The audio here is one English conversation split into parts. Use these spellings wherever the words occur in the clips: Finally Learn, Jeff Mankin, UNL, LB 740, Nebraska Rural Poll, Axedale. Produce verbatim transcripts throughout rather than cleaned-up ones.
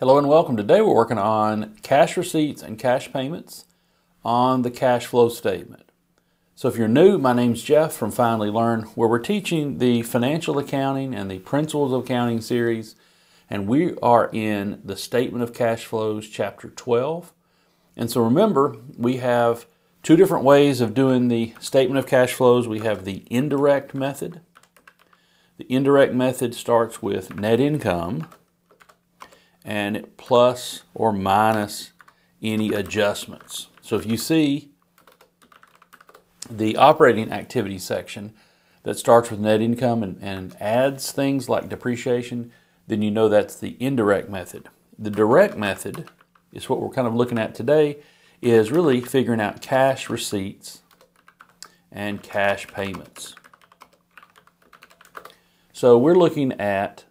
Hello and welcome. Today we're working on cash receipts and cash payments on the cash flow statement. So if you're new, my name's Jeff from Finally Learn, where we're teaching the financial accounting and the principles of accounting series, and we are in the statement of cash flows chapter twelve. And so remember, we have two different ways of doing the statement of cash flows. We have the indirect method. The indirect method starts with net income and plus or minus any adjustments. So if you see the operating activity section that starts with net income and, and adds things like depreciation, then you know that's the indirect method. The direct method is what we're kind of looking at today, is really figuring out cash receipts and cash payments. So we're looking at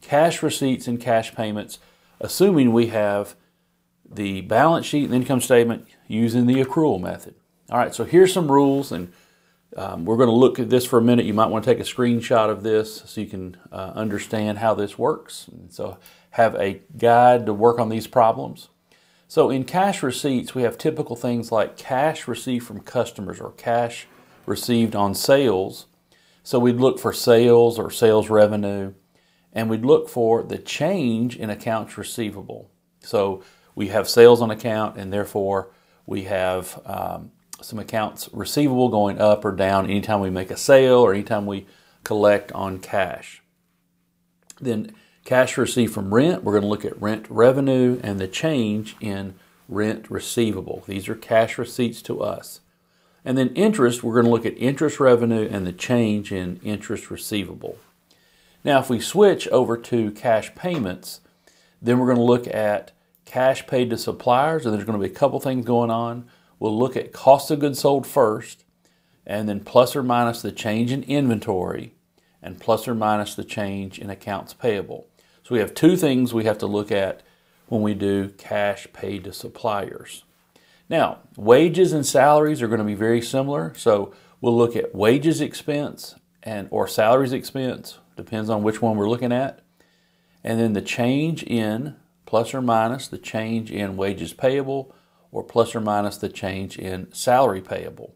cash receipts and cash payments, assuming we have the balance sheet and income statement using the accrual method. All right, so here's some rules, and um, we're going to look at this for a minute. You might want to take a screenshot of this so you can uh, understand how this works. And so have a guide to work on these problems. So in cash receipts, we have typical things like cash received from customers or cash received on sales. So we'd look for sales or sales revenue, and we'd look for the change in accounts receivable. So we have sales on account, and therefore we have um, some accounts receivable going up or down anytime we make a sale or anytime we collect on cash. Then cash received from rent, we're going to look at rent revenue and the change in rent receivable. These are cash receipts to us. And then interest, we're going to look at interest revenue and the change in interest receivable. Now, if we switch over to cash payments, then we're going to look at cash paid to suppliers, and there's going to be a couple things going on. We'll look at cost of goods sold first, and then plus or minus the change in inventory, and plus or minus the change in accounts payable. So we have two things we have to look at when we do cash paid to suppliers. Now, wages and salaries are going to be very similar, so we'll look at wages expense and or salaries expense, depends on which one we're looking at, and then the change in, plus or minus the change in wages payable, or plus or minus the change in salary payable.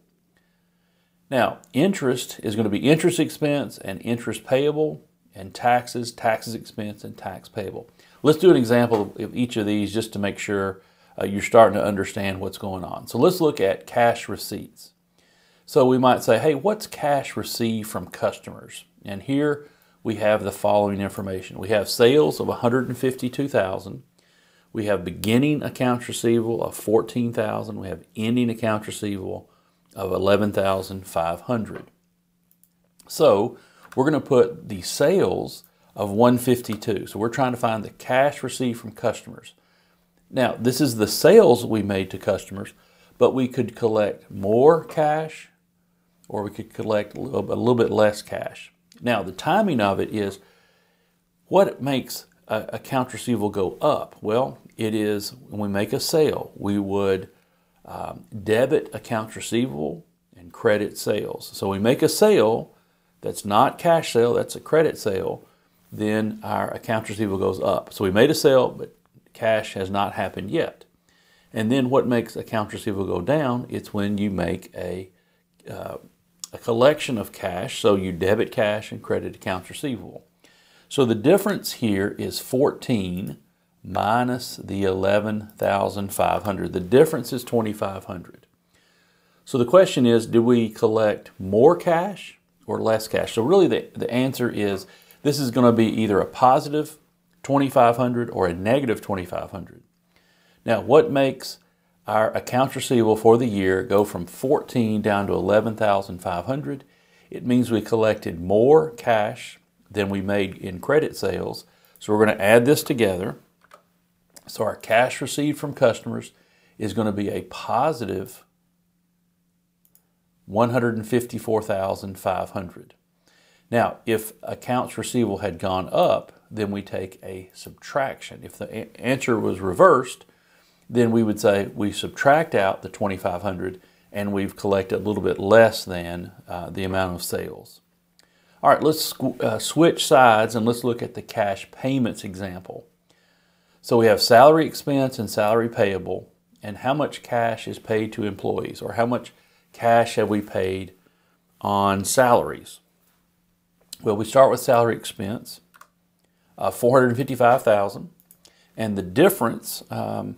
Now, interest is going to be interest expense and interest payable, and taxes, taxes expense, and tax payable. Let's do an example of each of these just to make sure uh, you're starting to understand what's going on. So let's look at cash receipts. So we might say, hey, what's cash received from customers? And here we have the following information. We have sales of one hundred fifty-two thousand dollars. We have beginning accounts receivable of fourteen thousand dollars. We have ending accounts receivable of eleven thousand five hundred dollars. So we're going to put the sales of one hundred fifty-two thousand dollars. So we're trying to find the cash received from customers. Now, this is the sales we made to customers, but we could collect more cash or we could collect a little bit less cash. Now, the timing of it is what makes a account receivable go up? Well, it is when we make a sale, we would um, debit accounts receivable and credit sales. So we make a sale that's not cash sale, that's a credit sale, then our accounts receivable goes up. So we made a sale, but cash has not happened yet. And then what makes accounts receivable go down? It's when you make a uh, a collection of cash, so you debit cash and credit accounts receivable. So the difference here is fourteen minus the eleven thousand five hundred. The difference is twenty-five hundred. So the question is, do we collect more cash or less cash? So really the, the answer is this is going to be either a positive twenty-five hundred or a negative twenty-five hundred. Now, what makes our accounts receivable for the year go from fourteen down to eleven thousand five hundred? It means we collected more cash than we made in credit sales. So we're going to add this together. So our cash received from customers is going to be a positive one hundred fifty-four thousand five hundred. Now, if accounts receivable had gone up, then we take a subtraction. If the answer was reversed, then we would say we subtract out the twenty-five hundred and we've collected a little bit less than uh, the amount of sales. All right, let's uh, switch sides and let's look at the cash payments example. So we have salary expense and salary payable, and how much cash is paid to employees, or how much cash have we paid on salaries? Well, we start with salary expense, uh, four hundred fifty-five thousand dollars, and the difference, um,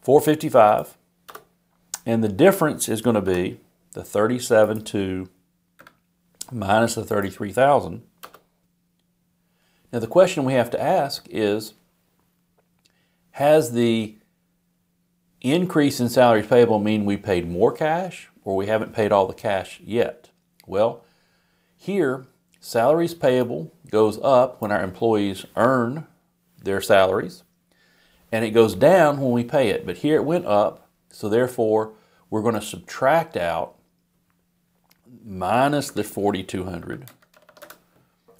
four hundred fifty-five thousand dollars, and the difference is going to be the thirty-seven thousand two hundred dollars minus the thirty-three thousand dollars. Now, the question we have to ask is, has the increase in salaries payable mean we paid more cash, or we haven't paid all the cash yet? Well, here, salaries payable goes up when our employees earn their salaries, and it goes down when we pay it. But here it went up, so therefore, we're going to subtract out minus the forty-two hundred dollars.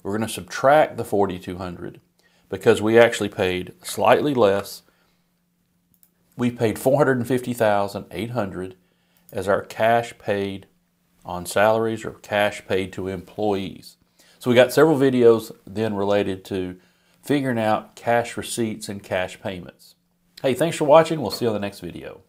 We're going to subtract the forty-two hundred dollars because we actually paid slightly less. We paid four hundred fifty thousand eight hundred dollars as our cash paid on salaries, or cash paid to employees. So we got several videos then related to figuring out cash receipts and cash payments. Hey, thanks for watching. We'll see you on the next video.